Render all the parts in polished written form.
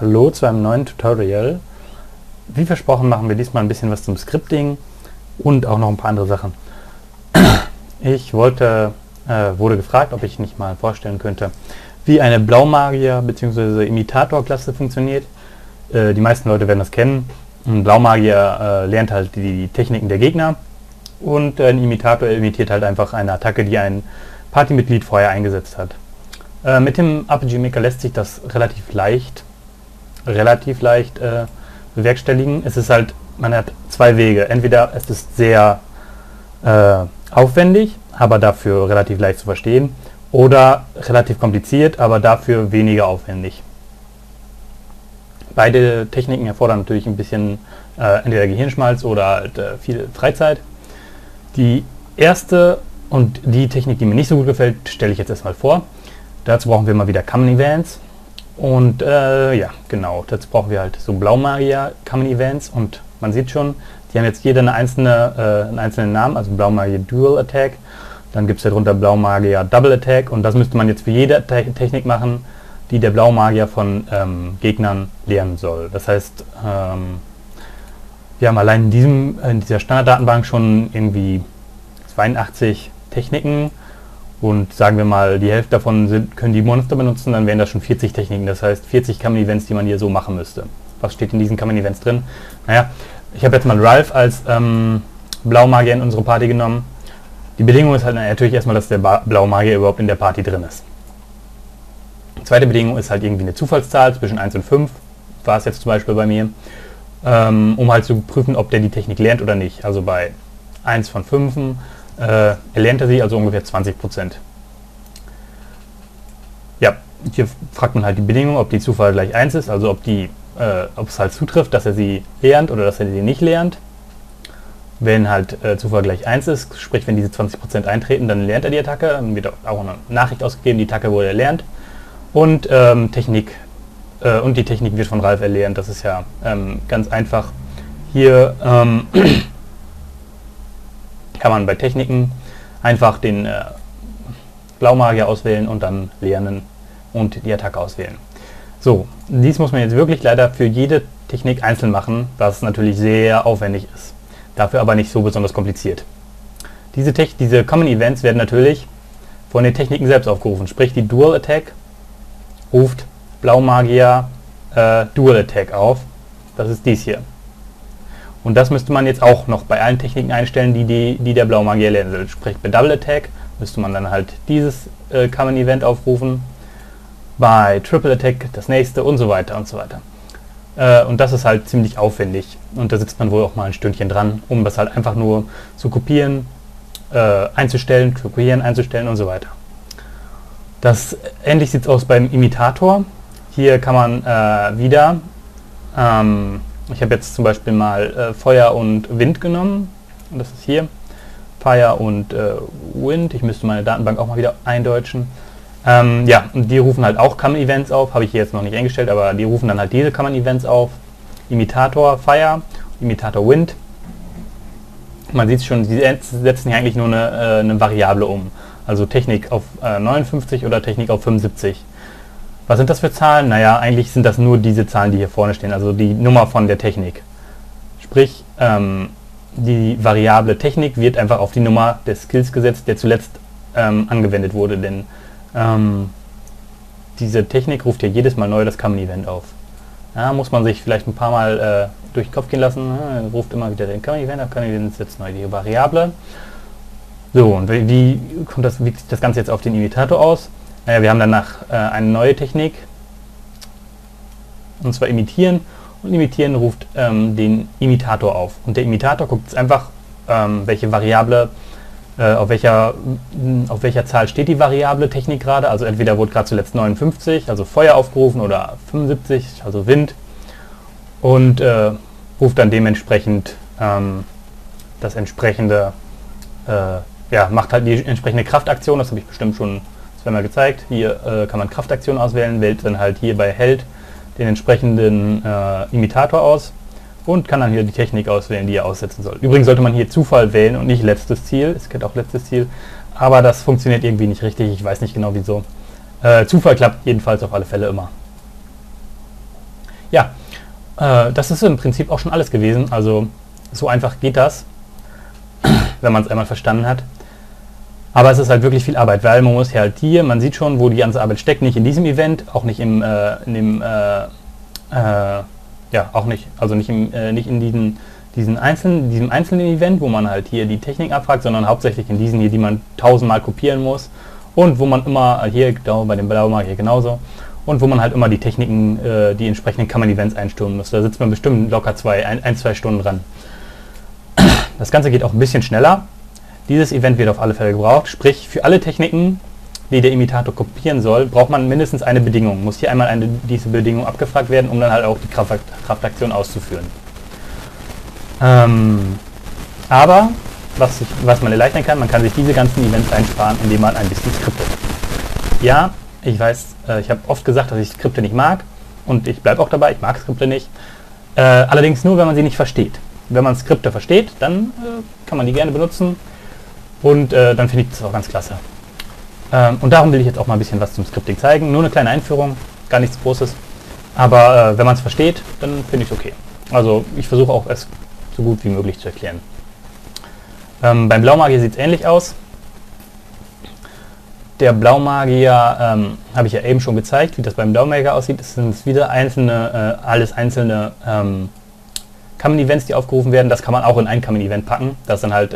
Hallo zu einem neuen Tutorial. Wie versprochen machen wir diesmal ein bisschen was zum Scripting und auch noch ein paar andere Sachen. Ich wurde gefragt, ob ich nicht mal vorstellen könnte, wie eine Blaumagier bzw. Imitator-Klasse funktioniert. Die meisten Leute werden das kennen. Ein Blaumagier lernt halt die Techniken der Gegner und ein Imitator imitiert halt einfach eine Attacke, die ein Partymitglied vorher eingesetzt hat. Mit dem RPG Maker lässt sich das relativ leicht bewerkstelligen. Es ist halt, man hat zwei Wege. Entweder es ist sehr aufwendig, aber dafür relativ leicht zu verstehen, oder relativ kompliziert, aber dafür weniger aufwendig. Beide Techniken erfordern natürlich ein bisschen entweder Gehirnschmalz oder halt, viel Freizeit. Die erste und die Technik, die mir nicht so gut gefällt, stelle ich jetzt erstmal vor. Dazu brauchen wir mal wieder Common-Events. Und ja, genau, dazu brauchen wir halt so Blaumagier Common-Events und man sieht schon, die haben jetzt jeder einen einzelnen Namen, also Blaumagier Dual Attack, dann gibt es darunter Blaumagier Double Attack und das müsste man jetzt für jede Technik machen, die der Blaumagier von Gegnern lernen soll. Das heißt, wir haben allein in dieser Standarddatenbank schon irgendwie 82 Techniken. Und sagen wir mal, die Hälfte davon können die Monster benutzen, dann wären das schon 40 Techniken. Das heißt 40 Common-Events, die man hier so machen müsste. Was steht in diesen Common-Events drin? Naja, ich habe jetzt mal Ralph als Blaumagier in unsere Party genommen. Die Bedingung ist halt natürlich erstmal, dass der Blaumagier überhaupt in der Party drin ist. Die zweite Bedingung ist halt irgendwie eine Zufallszahl zwischen 1 und 5, war es jetzt zum Beispiel bei mir, um halt zu prüfen, ob der die Technik lernt oder nicht. Also bei 1 von 5 erlernt er sie, also ungefähr 20%. Ja, hier fragt man halt die Bedingung, ob die Zufall gleich 1 ist, also ob es halt zutrifft, dass er sie lernt oder dass er sie nicht lernt. Wenn halt Zufall gleich 1 ist, sprich wenn diese 20% eintreten, dann lernt er die Attacke, dann wird auch eine Nachricht ausgegeben, die Attacke wurde erlernt. Und, die Technik wird von Ralph erlernt, das ist ja ganz einfach. Hier kann man bei Techniken einfach den Blaumagier auswählen und dann lernen und die Attacke auswählen. So, dies muss man jetzt wirklich leider für jede Technik einzeln machen, was natürlich sehr aufwendig ist, dafür aber nicht so besonders kompliziert. Diese Common Events werden natürlich von den Techniken selbst aufgerufen, sprich die Dual Attack ruft Blaumagier Dual Attack auf, das ist dies hier. Und das müsste man jetzt auch noch bei allen Techniken einstellen, die der Blaumagier lernen will. Sprich bei Double Attack müsste man dann halt dieses Common Event aufrufen, bei Triple Attack das nächste und so weiter und so weiter. Und das ist halt ziemlich aufwendig und da sitzt man wohl auch mal ein Stündchen dran, um das halt einfach nur zu kopieren, einzustellen, kopieren, einzustellen und so weiter. Ähnlich sieht es aus beim Imitator. Hier kann man ich habe jetzt zum Beispiel mal Feuer und Wind genommen. Und das ist hier. Fire und Wind. Ich müsste meine Datenbank auch mal wieder eindeutschen. Ja, und die rufen halt auch Common Events auf. Habe ich hier jetzt noch nicht eingestellt, aber die rufen dann halt diese Common Events auf. Imitator Fire, Imitator Wind. Man sieht es schon, sie setzen hier eigentlich nur eine Variable um. Also Technik auf 59 oder Technik auf 75. Was sind das für Zahlen? Naja, eigentlich sind das nur diese Zahlen, die hier vorne stehen, also die Nummer von der Technik. Sprich, die Variable Technik wird einfach auf die Nummer des Skills gesetzt, der zuletzt angewendet wurde, denn diese Technik ruft ja jedes Mal neu das Common Event auf. Ja, muss man sich vielleicht ein paar Mal durch den Kopf gehen lassen, ruft immer wieder den Common Event auf, Common Event ist jetzt neu die Variable. So, und wie wirkt sich das Ganze jetzt auf den Imitator aus? Naja, wir haben danach eine neue Technik, und zwar imitieren. Und imitieren ruft den Imitator auf. Und der Imitator guckt jetzt einfach, welche Variable, auf welcher Zahl steht die Variable Technik gerade. Also entweder wurde gerade zuletzt 59, also Feuer aufgerufen, oder 75, also Wind. Und ruft dann dementsprechend das entsprechende, macht halt die entsprechende Kraftaktion, das habe ich bestimmt schon zweimal gezeigt. Hier kann man Kraftaktion auswählen, wählt dann halt hier bei Held den entsprechenden Imitator aus und kann dann hier die Technik auswählen, die er aussetzen soll. Übrigens sollte man hier Zufall wählen und nicht letztes Ziel. Es geht auch letztes Ziel, aber das funktioniert irgendwie nicht richtig. Ich weiß nicht genau wieso. Zufall klappt jedenfalls auf alle Fälle immer. Ja, das ist im Prinzip auch schon alles gewesen. Also so einfach geht das, wenn man es einmal verstanden hat. Aber es ist halt wirklich viel Arbeit, weil man muss ja halt hier, man sieht schon, wo die ganze Arbeit steckt, nicht in diesem Event, auch nicht im, nicht in diesem einzelnen Event, wo man halt hier die Technik abfragt, sondern hauptsächlich in diesen hier, die man 1000 Mal kopieren muss und wo man immer, hier genau, bei dem Blaumagier genauso, und wo man halt immer die Techniken, die entsprechenden Kammern-Events einstürmen muss. Da sitzt man bestimmt locker ein, zwei Stunden dran. Das Ganze geht auch ein bisschen schneller. Dieses Event wird auf alle Fälle gebraucht, sprich für alle Techniken, die der Imitator kopieren soll, braucht man mindestens eine Bedingung. Muss hier einmal diese Bedingung abgefragt werden, um dann halt auch die Kraftaktion auszuführen. Aber, was man erleichtern kann, man kann sich diese ganzen Events einsparen, indem man ein bisschen skriptet. Ja, ich weiß, ich habe oft gesagt, dass ich Skripte nicht mag und ich bleibe auch dabei, ich mag Skripte nicht. Allerdings nur, wenn man sie nicht versteht. Wenn man Skripte versteht, dann kann man die gerne benutzen. Und dann finde ich das auch ganz klasse. Und darum will ich jetzt auch mal ein bisschen was zum Scripting zeigen. Nur eine kleine Einführung, gar nichts Großes. Aber wenn man es versteht, dann finde ich es okay. Also ich versuche auch, es so gut wie möglich zu erklären. Beim Blaumagier sieht es ähnlich aus. Der Blaumagier habe ich ja eben schon gezeigt, wie das beim Blaumagier aussieht. Es sind wieder einzelne, alles einzelne Kammern-Events, die aufgerufen werden. Das kann man auch in ein Kammern-Event packen, das dann halt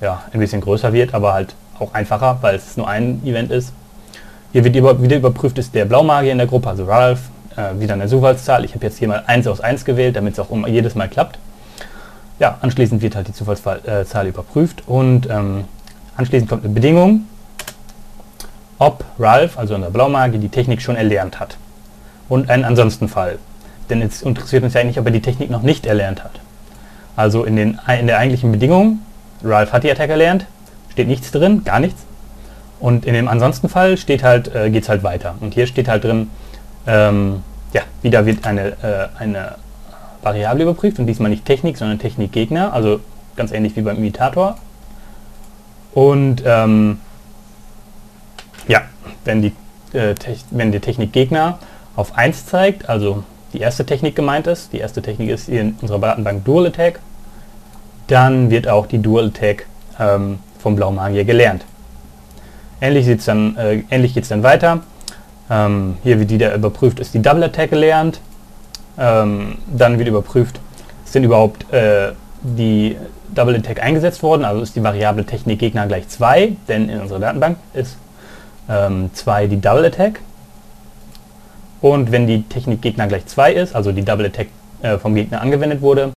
ja, ein bisschen größer wird, aber halt auch einfacher, weil es nur ein Event ist. Hier wird wieder überprüft, ist der Blaumagier in der Gruppe, also Ralph, wieder eine Zufallszahl. Ich habe jetzt hier mal 1 aus 1 gewählt, damit es auch jedes Mal klappt. Ja, anschließend wird halt die Zufallszahl überprüft und anschließend kommt eine Bedingung, ob Ralph, also der Blaumagier, die Technik schon erlernt hat. Und einen Ansonsten-Fall. Denn es interessiert uns ja eigentlich, ob er die Technik noch nicht erlernt hat. Also in der eigentlichen Bedingung, Ralph hat die Attack erlernt, steht nichts drin, gar nichts. Und in dem Ansonsten-Fall steht halt, geht es halt weiter. Und hier steht halt drin, ja, wieder wird eine Variable überprüft und diesmal nicht Technik, sondern Technikgegner, also ganz ähnlich wie beim Imitator. Und ja, wenn der Technikgegner auf 1 zeigt, also die erste Technik gemeint ist, die erste Technik ist hier in unserer Datenbank Dual Attack, dann wird auch die Dual Attack vom Blaumagier gelernt. Ähnlich geht es dann, weiter. Hier wird wieder überprüft, ist die Double Attack gelernt. Dann wird überprüft, sind überhaupt die Double Attack eingesetzt worden, also ist die Variable Technik Gegner gleich 2, denn in unserer Datenbank ist 2 die Double Attack. Und wenn die Technik Gegner gleich 2 ist, also die Double Attack vom Gegner angewendet wurde,